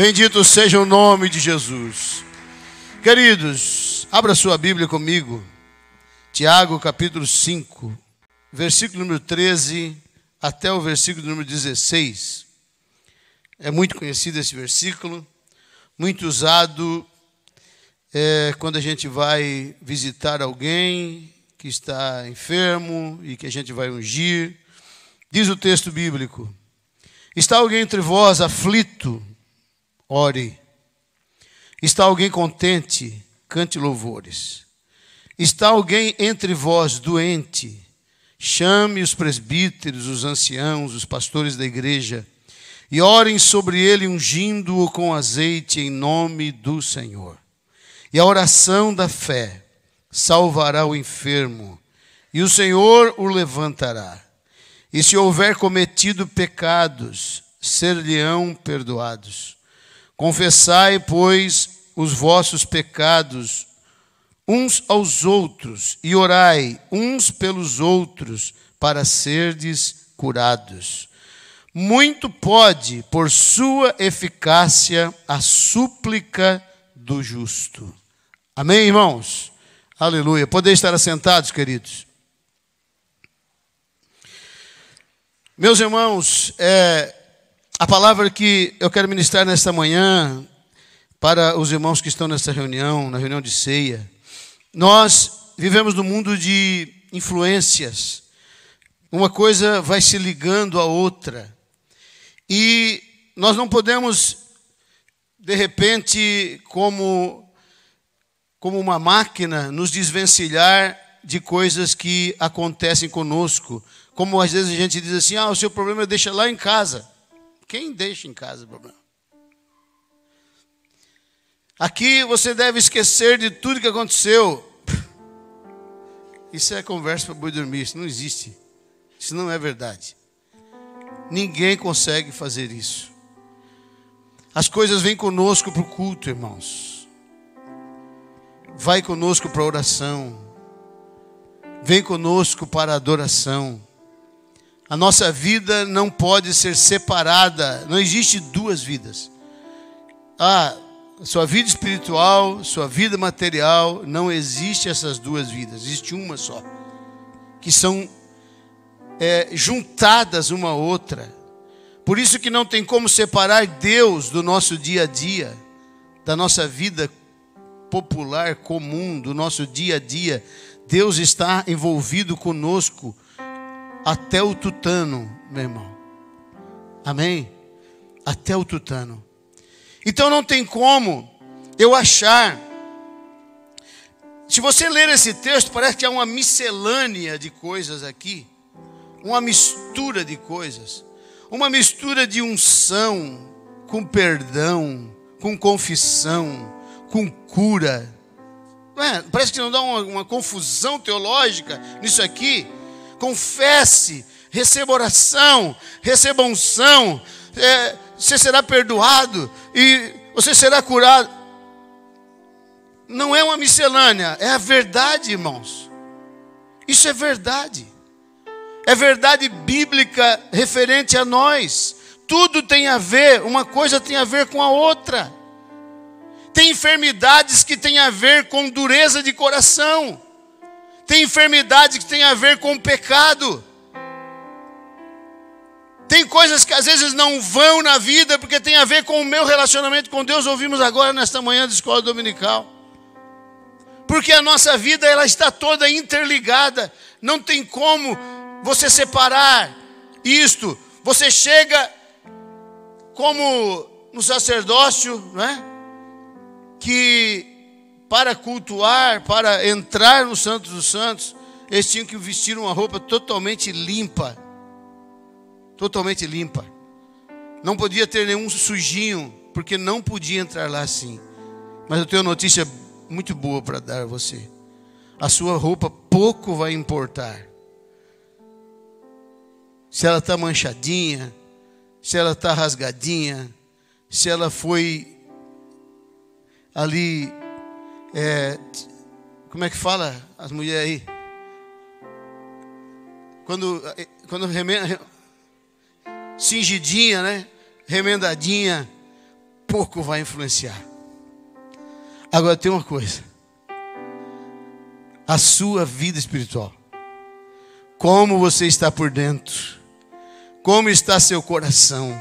Bendito seja o nome de Jesus. Queridos, abra sua Bíblia comigo. Tiago, capítulo 5, versículo número 13 até o versículo número 16. É muito conhecido esse versículo, muito usado quando a gente vai visitar alguém que está enfermo e que a gente vai ungir. Diz o texto bíblico: está alguém entre vós aflito? Ore. Está alguém contente? Cante louvores. Está alguém entre vós doente? Chame os presbíteros, os anciãos, os pastores da igreja, e orem sobre ele, ungindo-o com azeite em nome do Senhor. E a oração da fé salvará o enfermo, e o Senhor o levantará. E se houver cometido pecados, ser-lhe-ão perdoados. Confessai, pois, os vossos pecados uns aos outros e orai uns pelos outros para serdes curados. Muito pode, por sua eficácia, a súplica do justo. Amém, irmãos? Aleluia. Podem estar assentados, queridos. Meus irmãos, a palavra que eu quero ministrar nesta manhã para os irmãos que estão nessa reunião, na reunião de ceia. Nós vivemos num mundo de influências. Uma coisa vai se ligando à outra. E nós não podemos, de repente, como uma máquina, nos desvencilhar de coisas que acontecem conosco. Como às vezes a gente diz assim: o seu problema deixa lá em casa. Quem deixa em casa o problema? Aqui você deve esquecer de tudo que aconteceu. Isso é conversa para boi dormir, isso não existe. Isso não é verdade. Ninguém consegue fazer isso. As coisas vêm conosco para o culto, irmãos. Vai conosco para a oração. Vem conosco para a adoração. A nossa vida não pode ser separada. Não existe duas vidas. Sua vida espiritual, sua vida material, não existe essas duas vidas. Existe uma só, que são juntadas uma à outra. Por isso que não tem como separar Deus do nosso dia a dia, da nossa vida popular, comum, do nosso dia a dia. Deus está envolvido conosco até o tutano, meu irmão. Amém? Até o tutano. Então não tem como eu achar. Se você ler esse texto, parece que há uma miscelânea de coisas aqui. Uma mistura de coisas. Uma mistura de unção com perdão, com confissão, com cura. Parece que não dá uma confusão teológica nisso aqui. Confesse, receba oração, receba unção, você será perdoado e você será curado. Não é uma miscelânea, é a verdade, irmãos. Isso é verdade. É verdade bíblica referente a nós. Tudo tem a ver, uma coisa tem a ver com a outra. Tem enfermidades que tem a ver com dureza de coração. Tem enfermidade que tem a ver com pecado. Tem coisas que às vezes não vão na vida porque tem a ver com o meu relacionamento com Deus. Ouvimos agora nesta manhã de escola dominical. Porque a nossa vida, ela está toda interligada. Não tem como você separar isto. Você chega como no sacerdócio, né? Que para cultuar, para entrar no Santo dos Santos, eles tinham que vestir uma roupa totalmente limpa. Totalmente limpa. Não podia ter nenhum sujinho, porque não podia entrar lá assim. Mas eu tenho uma notícia muito boa para dar a você. A sua roupa pouco vai importar. Se ela está manchadinha, se ela está rasgadinha, se ela foi ali... como é que fala as mulheres aí? Quando remenda, cingidinha, né? Remendadinha. pouco vai influenciar. Agora tem uma coisa: a sua vida espiritual, como você está por dentro, como está seu coração,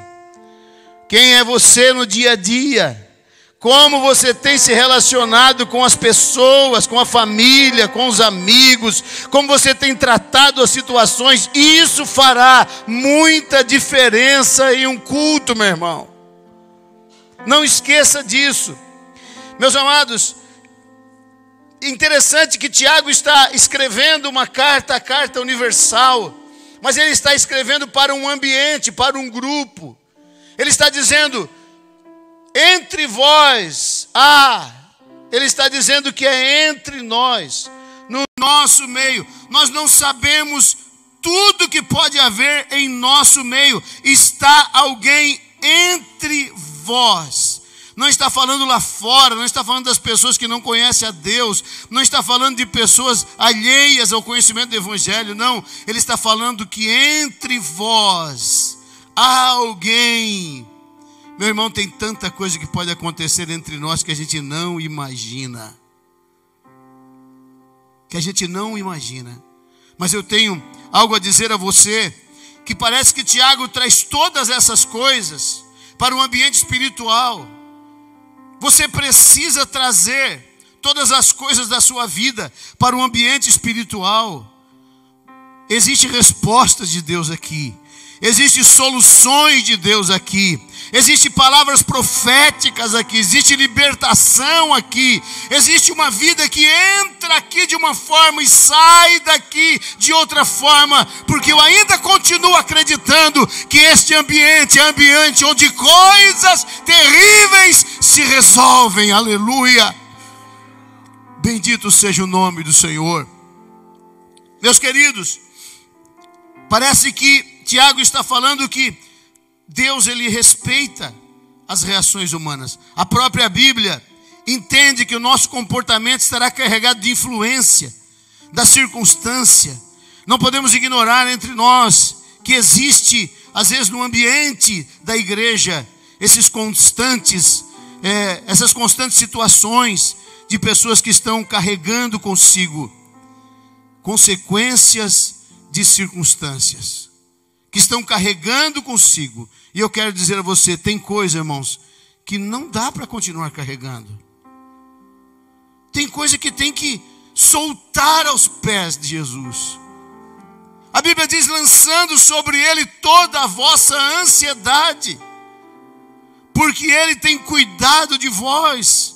quem é você no dia a dia, como você tem se relacionado com as pessoas, com a família, com os amigos, como você tem tratado as situações. Isso fará muita diferença em um culto, meu irmão. Não esqueça disso. Meus amados, interessante que Tiago está escrevendo uma carta, a carta universal, mas ele está escrevendo para um ambiente, para um grupo. Ele está dizendo: entre vós, ele está dizendo que é entre nós, no nosso meio. Nós não sabemos tudo que pode haver em nosso meio. Está alguém entre vós. Não está falando lá fora, não está falando das pessoas que não conhecem a Deus, não está falando de pessoas alheias ao conhecimento do Evangelho, não. Ele está falando que entre vós há alguém. Meu irmão, tem tanta coisa que pode acontecer entre nós que a gente não imagina. Que a gente não imagina. Mas eu tenho algo a dizer a você, que parece que Tiago traz todas essas coisas para o ambiente espiritual. Você precisa trazer todas as coisas da sua vida para o ambiente espiritual. Existe resposta de Deus aqui. Existem soluções de Deus aqui. Existem palavras proféticas aqui. Existe libertação aqui. Existe uma vida que entra aqui de uma forma e sai daqui de outra forma, porque eu ainda continuo acreditando que este ambiente é ambiente onde coisas terríveis se resolvem. Aleluia! Bendito seja o nome do Senhor. Meus queridos, parece que Tiago está falando que Deus, ele respeita as reações humanas. A própria Bíblia entende que o nosso comportamento estará carregado de influência, da circunstância. Não podemos ignorar entre nós que existe, às vezes no ambiente da igreja, essas constantes situações de pessoas que estão carregando consigo consequências de circunstâncias. Que estão carregando consigo. E eu quero dizer a você, tem coisa, irmãos, que não dá para continuar carregando. Tem coisa que tem que soltar aos pés de Jesus. A Bíblia diz: lançando sobre ele toda a vossa ansiedade, porque ele tem cuidado de vós.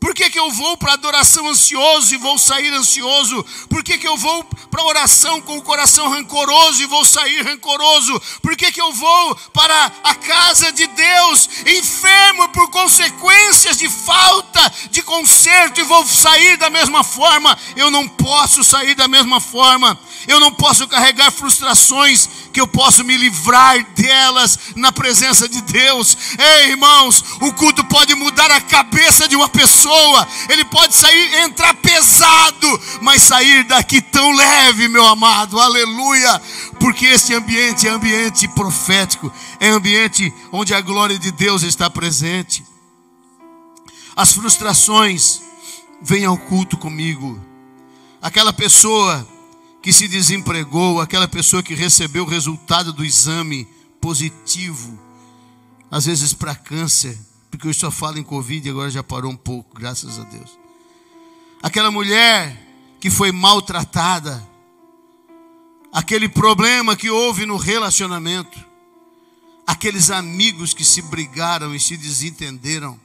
Por que que eu vou para a adoração ansioso e vou sair ansioso? Por que que eu vou para a oração com o coração rancoroso e vou sair rancoroso? Por que que eu vou para a casa de Deus enfermo por consequências de falta de conserto e vou sair da mesma forma? Eu não posso sair da mesma forma. Eu não posso carregar frustrações que eu posso me livrar delas na presença de Deus. Ei, irmãos, o culto pode mudar a cabeça de uma pessoa. Ele pode sair, entrar pesado, mas sair daqui tão leve, meu amado. Aleluia! Porque este ambiente é ambiente profético. É ambiente onde a glória de Deus está presente. As frustrações vêm ao culto comigo. Aquela pessoa que se desempregou, aquela pessoa que recebeu o resultado do exame positivo, às vezes para câncer, porque hoje só fala em Covid e agora já parou um pouco, graças a Deus. Aquela mulher que foi maltratada, aquele problema que houve no relacionamento, aqueles amigos que se brigaram e se desentenderam,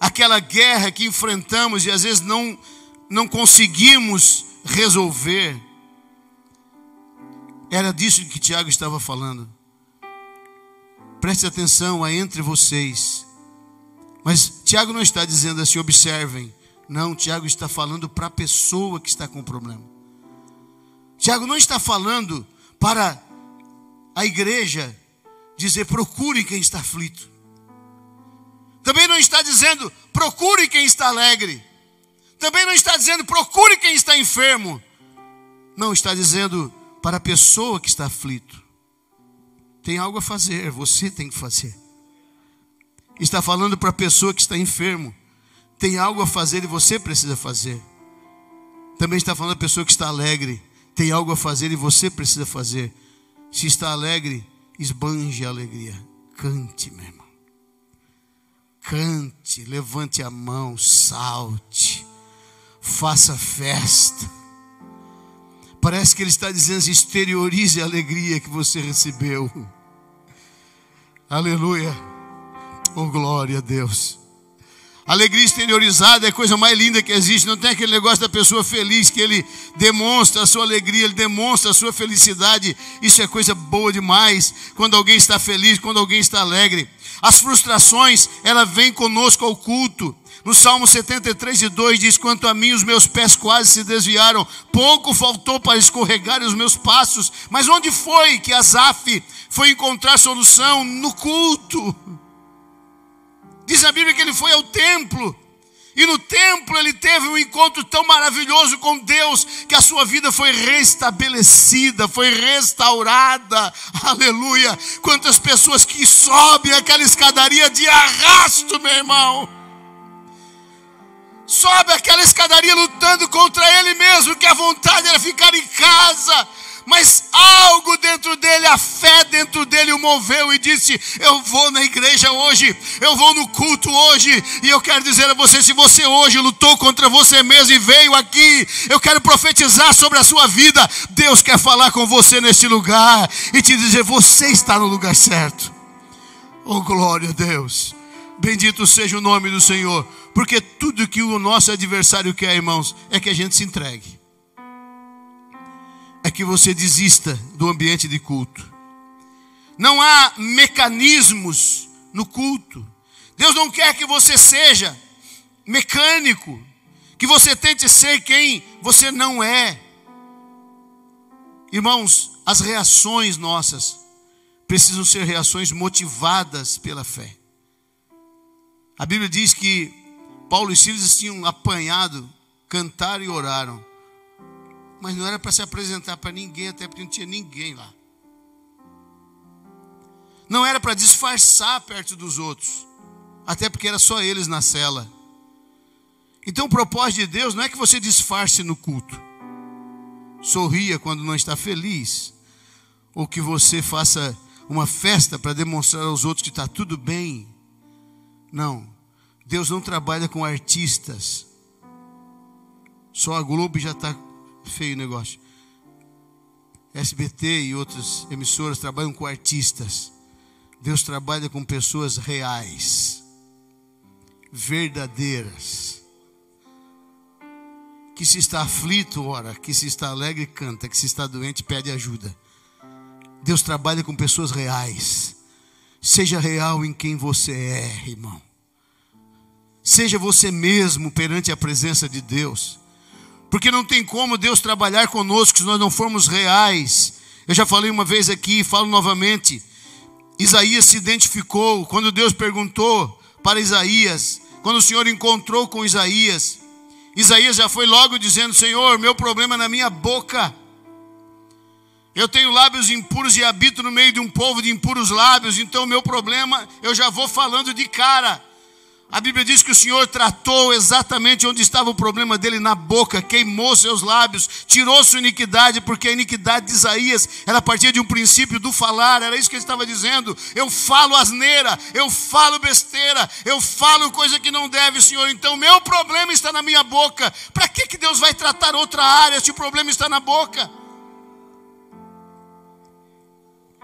aquela guerra que enfrentamos e às vezes não conseguimos resolver. Era disso que Tiago estava falando. Preste atenção a entre vocês. Mas Tiago não está dizendo assim: observem. Não, Tiago está falando para a pessoa que está com o problema. Tiago não está falando para a igreja dizer: procure quem está aflito. Também não está dizendo: procure quem está alegre. Também não está dizendo: procure quem está enfermo. Não, está dizendo para a pessoa que está aflito. Tem algo a fazer, você tem que fazer. está falando para a pessoa que está enfermo. Tem algo a fazer e você precisa fazer. Também está falando para a pessoa que está alegre. Tem algo a fazer e você precisa fazer. Se está alegre, esbanje a alegria. Cante, meu irmão. Cante, levante a mão, salte. Faça festa. Parece que ele está dizendo assim, exteriorize a alegria que você recebeu. Aleluia. Oh, glória a Deus. Alegria exteriorizada é a coisa mais linda que existe. Não tem aquele negócio da pessoa feliz, que ele demonstra a sua alegria, ele demonstra a sua felicidade. Isso é coisa boa demais. Quando alguém está feliz, quando alguém está alegre. As frustrações, ela vem conosco ao culto. No Salmo 73:2 diz, quanto a mim, os meus pés quase se desviaram. Pouco faltou para escorregar os meus passos. Mas onde foi que Asaf foi encontrar solução? No culto. Diz a Bíblia que ele foi ao templo, e no templo ele teve um encontro tão maravilhoso com Deus, que a sua vida foi restabelecida, foi restaurada. Aleluia! Quantas pessoas que sobem aquela escadaria de arrasto, meu irmão. Sobe aquela escadaria lutando contra ele mesmo, que a vontade era ficar em casa. Mas algo dentro dele, a fé dentro dele o moveu e disse, eu vou na igreja hoje, eu vou no culto hoje. E eu quero dizer a você, se você hoje lutou contra você mesmo e veio aqui, eu quero profetizar sobre a sua vida. Deus quer falar com você neste lugar e te dizer, você está no lugar certo. Oh, glória a Deus. Bendito seja o nome do Senhor. Porque tudo que o nosso adversário quer, irmãos, é que a gente se entregue. É que você desista do ambiente de culto. Não há mecanismos no culto. Deus não quer que você seja mecânico, que você tente ser quem você não é. Irmãos, as reações nossas precisam ser reações motivadas pela fé. A Bíblia diz que Paulo e Silas tinham apanhado, cantaram e oraram. Mas não era para se apresentar para ninguém, até porque não tinha ninguém lá. Não era para disfarçar perto dos outros, até porque era só eles na cela. Então o propósito de Deus não é que você disfarce no culto. Sorria quando não está feliz. Ou que você faça uma festa para demonstrar aos outros que está tudo bem. Não. Deus não trabalha com artistas. Só a Globo já está... feio o negócio. SBT e outras emissoras trabalham com artistas. Deus trabalha com pessoas reais, verdadeiras. Que se está aflito, ora. Que se está alegre, canta. Que se está doente, pede ajuda. Deus trabalha com pessoas reais. Seja real em quem você é, irmão. Seja você mesmo perante a presença de Deus. Porque não tem como Deus trabalhar conosco se nós não formos reais. Eu já falei uma vez aqui e falo novamente. Isaías se identificou quando Deus perguntou para Isaías. Quando o Senhor encontrou com Isaías. Isaías já foi logo dizendo, Senhor, meu problema é na minha boca. Eu tenho lábios impuros e habito no meio de um povo de impuros lábios. Então meu problema, eu já vou falando de cara. A Bíblia diz que o Senhor tratou exatamente onde estava o problema dele, na boca, queimou seus lábios, tirou sua iniquidade, porque a iniquidade de Isaías era a partir de um princípio do falar, era isso que ele estava dizendo. Eu falo asneira, eu falo besteira, eu falo coisa que não deve, Senhor, então meu problema está na minha boca. Para que Deus vai tratar outra área se o problema está na boca?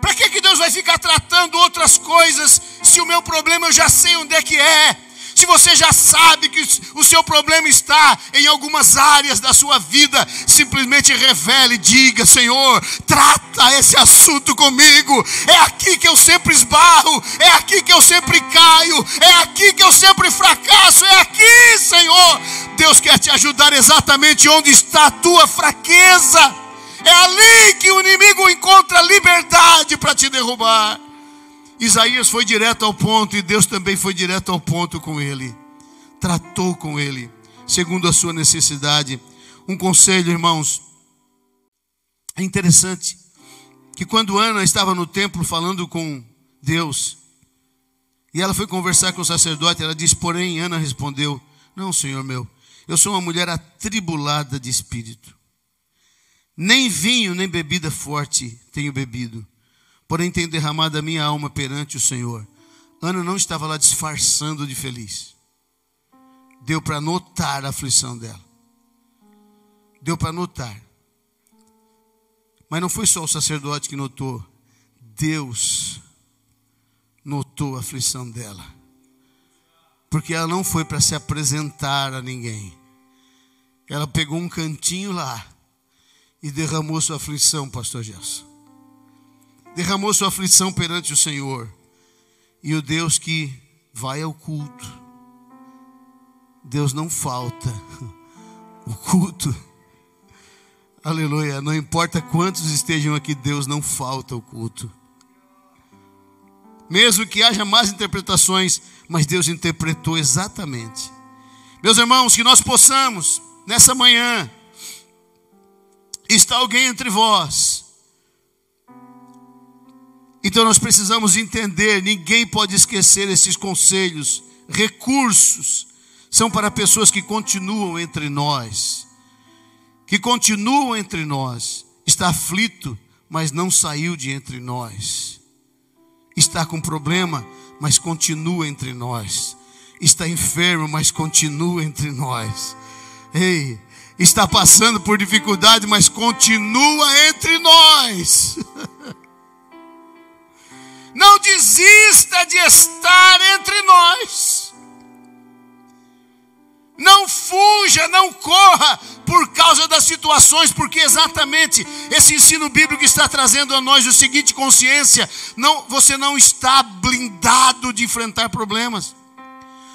Para que Deus vai ficar tratando outras coisas se o meu problema eu já sei onde é que é? Se você já sabe que o seu problema está em algumas áreas da sua vida, simplesmente revele, diga, Senhor, trata esse assunto comigo. É aqui que eu sempre esbarro, é aqui que eu sempre caio, é aqui que eu sempre fracasso, é aqui, Senhor. Deus quer te ajudar exatamente onde está a tua fraqueza. É ali que o inimigo encontra liberdade para te derrubar. Isaías foi direto ao ponto e Deus também foi direto ao ponto com ele. Tratou com ele, segundo a sua necessidade. Um conselho, irmãos. É interessante que quando Ana estava no templo falando com Deus, E ela foi conversar com o sacerdote. Ela disse, porém, Ana respondeu, não, senhor meu, eu sou uma mulher atribulada de espírito. Nem vinho, nem bebida forte tenho bebido, porém tenho derramado a minha alma perante o Senhor. Ana não estava lá disfarçando de feliz. Deu para notar a aflição dela. Deu para notar. Mas não foi só o sacerdote que notou. Deus notou a aflição dela. Porque ela não foi para se apresentar a ninguém. Ela pegou um cantinho lá e derramou sua aflição, pastor Gelson. Derramou sua aflição perante o Senhor. E o Deus que vai ao culto, Deus não falta o culto. Aleluia, não importa quantos estejam aqui, Deus não falta o culto. Mesmo que haja más interpretações, mas Deus interpretou exatamente. Meus irmãos, que nós possamos, nessa manhã, está alguém entre vós. Então nós precisamos entender, ninguém pode esquecer esses conselhos, recursos, são para pessoas que continuam entre nós. Que continuam entre nós. Está aflito, mas não saiu de entre nós. Está com problema, mas continua entre nós. Está enfermo, mas continua entre nós. Ei, está passando por dificuldade, mas continua entre nós. Não desista de estar entre nós. Não fuja, não corra por causa das situações, porque exatamente esse ensino bíblico está trazendo a nós o seguinte consciência: não, você não está blindado de enfrentar problemas.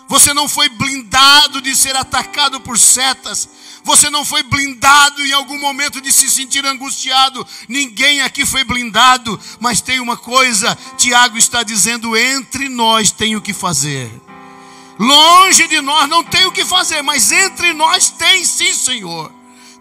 Você não foi blindado de ser atacado por setas. Você não foi blindado em algum momento de se sentir angustiado. Ninguém aqui foi blindado, mas tem uma coisa, Tiago está dizendo, entre nós tem o que fazer. Longe de nós não tem o que fazer, mas entre nós tem sim, Senhor.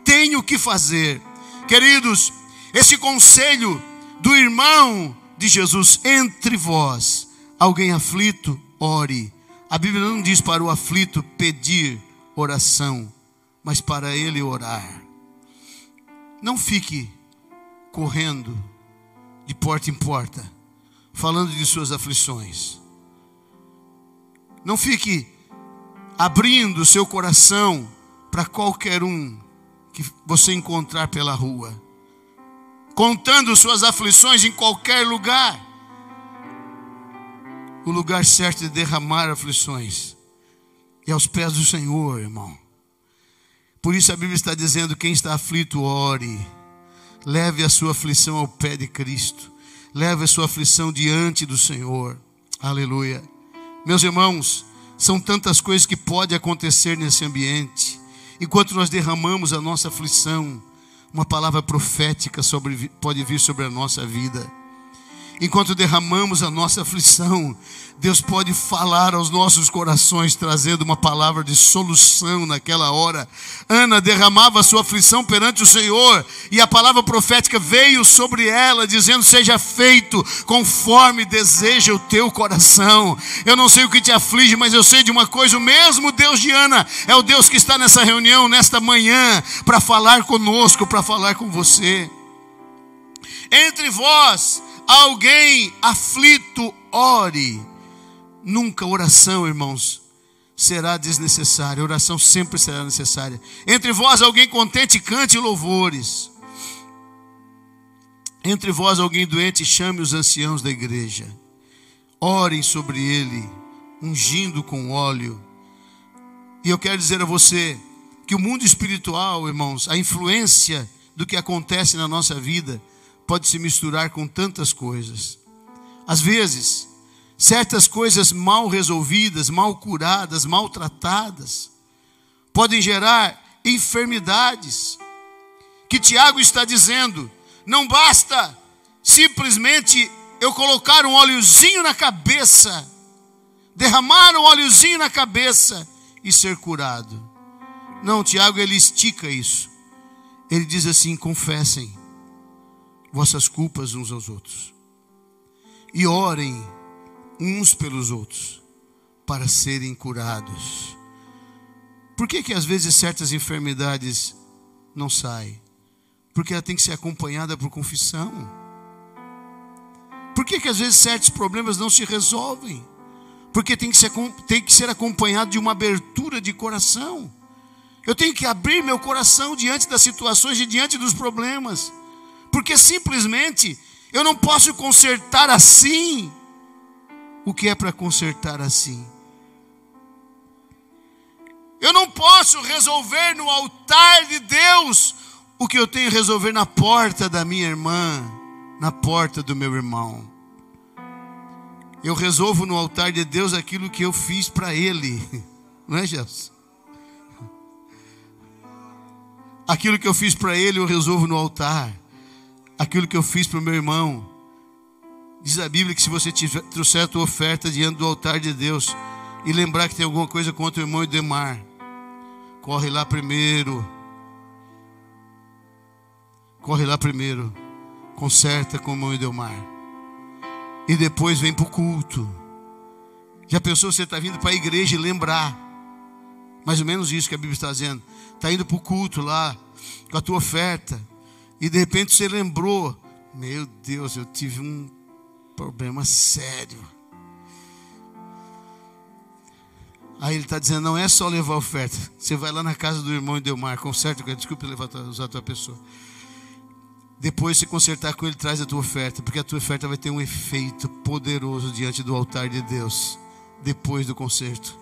Tem o que fazer. Queridos, esse conselho do irmão de Jesus, entre vós, alguém aflito, ore. A Bíblia não diz para o aflito pedir oração, mas para ele orar. Não fique correndo de porta em porta, falando de suas aflições. Não fique abrindo o seu coração para qualquer um que você encontrar pela rua, contando suas aflições em qualquer lugar. O lugar certo de derramar aflições é aos pés do Senhor, irmão. Por isso a Bíblia está dizendo, quem está aflito, ore. Leve a sua aflição ao pé de Cristo. Leve a sua aflição diante do Senhor. Aleluia. Meus irmãos, são tantas coisas que podem acontecer nesse ambiente. Enquanto nós derramamos a nossa aflição, uma palavra profética pode vir sobre a nossa vida. Enquanto derramamos a nossa aflição, Deus pode falar aos nossos corações, trazendo uma palavra de solução naquela hora. Ana derramava a sua aflição perante o Senhor, e a palavra profética veio sobre ela, dizendo, seja feito conforme deseja o teu coração. Eu não sei o que te aflige, mas eu sei de uma coisa, o mesmo Deus de Ana é o Deus que está nessa reunião, nesta manhã, para falar conosco, para falar com você. Entre vós, alguém aflito, ore. Nunca oração, irmãos, será desnecessária. Oração sempre será necessária. Entre vós, alguém contente, cante louvores. Entre vós, alguém doente, chame os anciãos da igreja. Orem sobre ele, ungindo com óleo. E eu quero dizer a você que o mundo espiritual, irmãos, a influência do que acontece na nossa vida pode se misturar com tantas coisas. Às vezes, certas coisas mal resolvidas, mal curadas, maltratadas, podem gerar enfermidades. Que Tiago está dizendo, não basta simplesmente eu colocar um óleozinho na cabeça, derramar um óleozinho na cabeça e ser curado. Não, Tiago, ele estica isso. Ele diz assim, confessem vossas culpas uns aos outros e orem uns pelos outros para serem curados. Por que que às vezes certas enfermidades não saem? Porque ela tem que ser acompanhada por confissão. Por que que às vezes certos problemas não se resolvem? Porque tem que ser acompanhado de uma abertura de coração. Eu tenho que abrir meu coração diante das situações e diante dos problemas. Porque simplesmente eu não posso consertar assim. O que é para consertar assim? Eu não posso resolver no altar de Deus o que eu tenho que resolver na porta da minha irmã, na porta do meu irmão. Eu resolvo no altar de Deus aquilo que eu fiz para Ele. Não é, Jesus? Aquilo que eu fiz para Ele eu resolvo no altar. Aquilo que eu fiz para o meu irmão. Diz a Bíblia que se você trouxer a tua oferta diante do altar de Deus e lembrar que tem alguma coisa contra o irmão Idemar, corre lá primeiro. Corre lá primeiro. Conserta com o irmão Idemar. E depois vem para o culto. Já pensou, você está vindo para a igreja e lembrar? Mais ou menos isso que a Bíblia está dizendo. Está indo para o culto lá, com a tua oferta. E de repente você lembrou. Meu Deus, eu tive um problema sério. Aí ele está dizendo, não é só levar a oferta. Você vai lá na casa do irmão Idemar, conserta com ele. Desculpa usar a tua pessoa. Depois, se consertar com ele, traz a tua oferta. Porque a tua oferta vai ter um efeito poderoso diante do altar de Deus. Depois do conserto.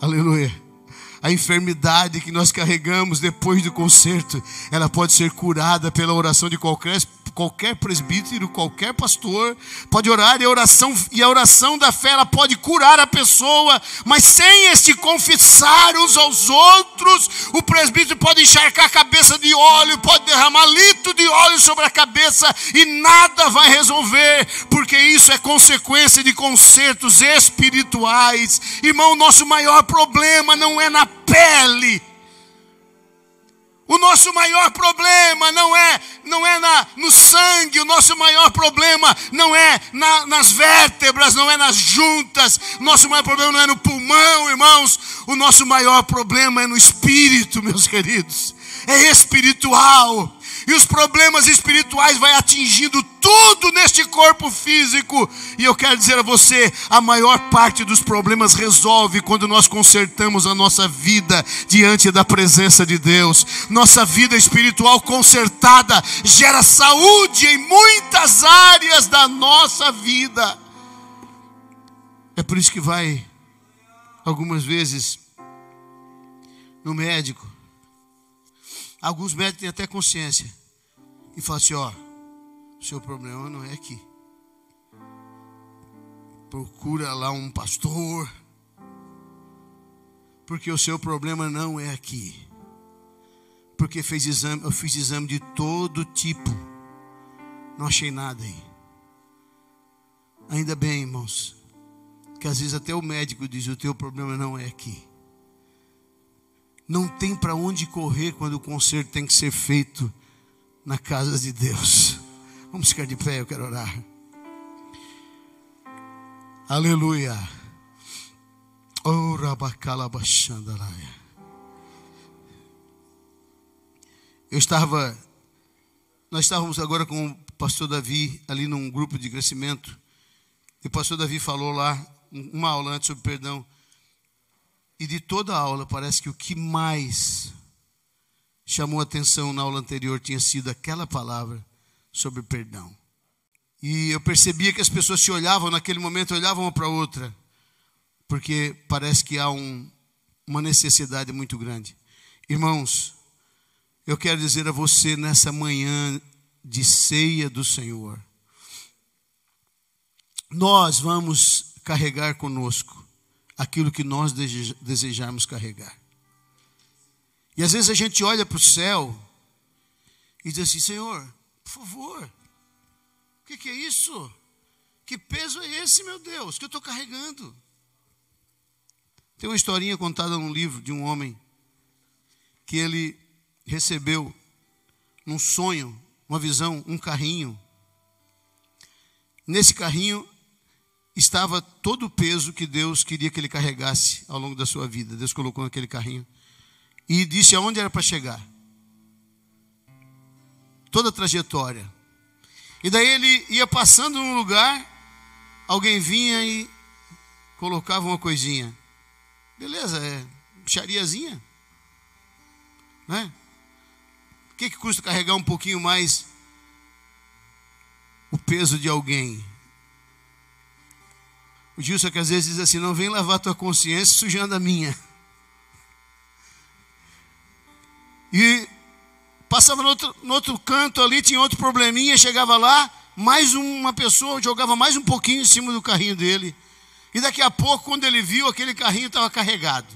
Aleluia. A enfermidade que nós carregamos depois do conserto, ela pode ser curada pela oração de qualquer presbítero, qualquer pastor. Pode orar e a oração da fé, ela pode curar a pessoa. Mas sem este confessar uns aos outros, o presbítero pode encharcar a cabeça de óleo, pode derramar litro de óleo sobre a cabeça e nada vai resolver, porque isso é consequência de concertos espirituais. Irmão, o nosso maior problema não é na pele. O nosso maior problema não é no sangue. O nosso maior problema não é nas vértebras, não é nas juntas. O nosso maior problema não é no pulmão, irmãos. O nosso maior problema é no espírito, meus queridos. É espiritual. E os problemas espirituais vai atingindo tudo neste corpo físico. E eu quero dizer a você, a maior parte dos problemas resolve quando nós consertamos a nossa vida diante da presença de Deus. Nossa vida espiritual consertada gera saúde em muitas áreas da nossa vida. É por isso que vai, algumas vezes, no médico. Alguns médicos têm até consciência e falam assim, ó, o seu problema não é aqui. Procura lá um pastor, porque o seu problema não é aqui. Porque eu fiz exame de todo tipo, não achei nada aí. Ainda bem, irmãos, que às vezes até o médico diz, o teu problema não é aqui. Não tem para onde correr quando o conserto tem que ser feito na casa de Deus. Vamos ficar de pé, eu quero orar. Aleluia. Nós estávamos agora com o pastor Davi ali num grupo de crescimento. E o pastor Davi falou lá, uma aula antes sobre perdão. E de toda a aula, parece que o que mais chamou atenção na aula anterior tinha sido aquela palavra sobre perdão. E eu percebia que as pessoas se olhavam naquele momento, olhavam uma para outra, porque parece que há uma necessidade muito grande. Irmãos, eu quero dizer a você nessa manhã de ceia do Senhor, nós vamos carregar conosco aquilo que nós desejarmos carregar. E às vezes a gente olha para o céu e diz assim, Senhor, por favor, o que é isso? Que peso é esse, meu Deus, que eu estou carregando? Tem uma historinha contada num livro de um homem que ele recebeu num sonho, uma visão, um carrinho. Nesse carrinho estava todo o peso que Deus queria que ele carregasse ao longo da sua vida. Deus colocou naquele carrinho e disse aonde era para chegar. Toda a trajetória. E daí ele ia passando num lugar, alguém vinha e colocava uma coisinha. Beleza, é bichariazinha, né? O que custa carregar um pouquinho mais o peso de alguém? O Gilson que às vezes diz assim, não vem lavar tua consciência sujando a minha. E passava no outro canto ali, tinha outro probleminha, chegava lá, mais uma pessoa jogava mais um pouquinho em cima do carrinho dele. E daqui a pouco, quando ele viu, aquele carrinho estava carregado.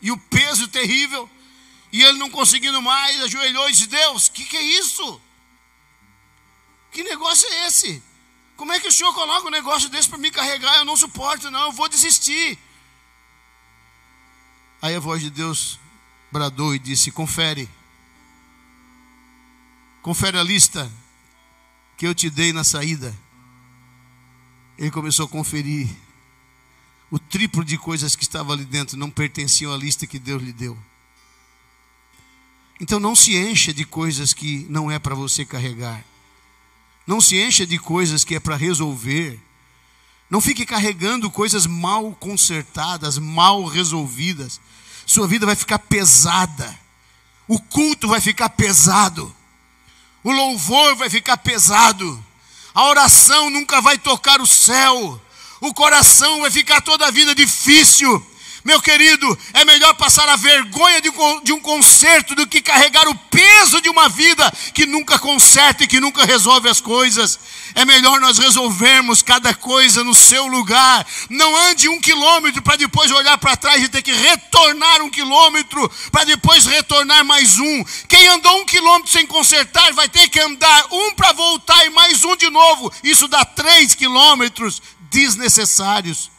E o peso terrível, e ele não conseguindo mais, ajoelhou e disse, Deus, que é isso? Que negócio é esse? Como é que o senhor coloca um negócio desse para me carregar? Eu não suporto, não, eu vou desistir. Aí a voz de Deus bradou e disse, confere. Confere a lista que eu te dei na saída. Ele começou a conferir. O triplo de coisas que estavam ali dentro não pertenciam à lista que Deus lhe deu. Então não se encha de coisas que não é para você carregar. Não se encha de coisas que é para resolver. Não fique carregando coisas mal consertadas, mal resolvidas. Sua vida vai ficar pesada. O culto vai ficar pesado. O louvor vai ficar pesado. A oração nunca vai tocar o céu. O coração vai ficar toda a vida difícil. Meu querido, é melhor passar a vergonha de um concerto do que carregar o peso de uma vida que nunca conserta e que nunca resolve as coisas. É melhor nós resolvermos cada coisa no seu lugar. Não ande 1 quilômetro para depois olhar para trás e ter que retornar 1 quilômetro para depois retornar mais 1. Quem andou 1 quilômetro sem consertar vai ter que andar 1 para voltar e mais 1 de novo. Isso dá 3 quilômetros desnecessários.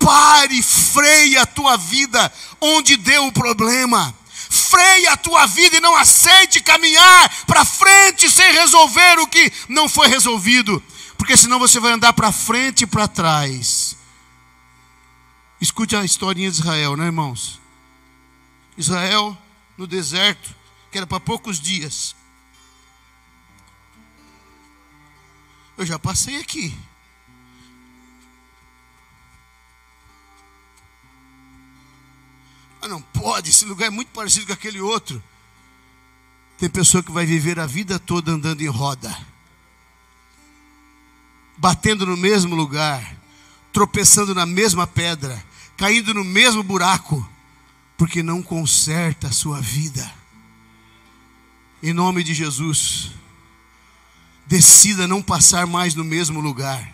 Pare, freia a tua vida onde deu o problema. Freia a tua vida e não aceite caminhar para frente sem resolver o que não foi resolvido. Porque senão você vai andar para frente e para trás. Escute a historinha de Israel, né, irmãos? Israel no deserto, que era para poucos dias. Eu já passei aqui. Ah, não pode, esse lugar é muito parecido com aquele outro. Tem pessoa que vai viver a vida toda andando em roda, batendo no mesmo lugar, tropeçando na mesma pedra, caindo no mesmo buraco, porque não conserta a sua vida. Em nome de Jesus, decida não passar mais no mesmo lugar,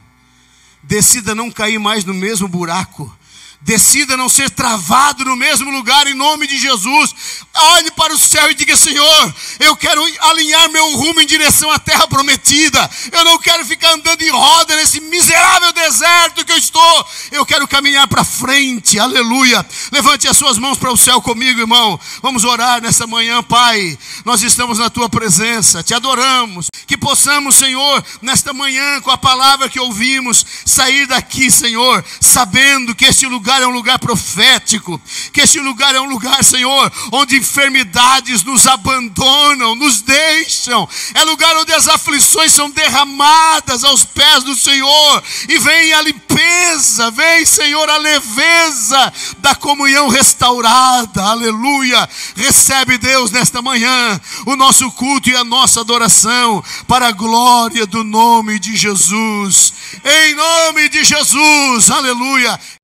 decida não cair mais no mesmo buraco, decida não ser travado no mesmo lugar em nome de Jesus. Olhe para o céu e diga, Senhor, eu quero alinhar meu rumo em direção à terra prometida. Eu não quero ficar andando em roda nesse miserável deserto que eu estou. Eu quero caminhar para frente, aleluia. Levante as suas mãos para o céu comigo, irmão. Vamos orar nessa manhã, Pai. Nós estamos na tua presença, te adoramos. Que possamos, Senhor, nesta manhã, com a palavra que ouvimos, sair daqui, Senhor, sabendo que este lugar é um lugar profético, que este lugar é um lugar, Senhor, onde enfermidades nos abandonam, nos deixam, é lugar onde as aflições são derramadas aos pés do Senhor, e vem a limpeza, vem, Senhor, a leveza da comunhão restaurada, aleluia. Recebe, Deus, nesta manhã, o nosso culto e a nossa adoração, para a glória do nome de Jesus, em nome de Jesus, aleluia.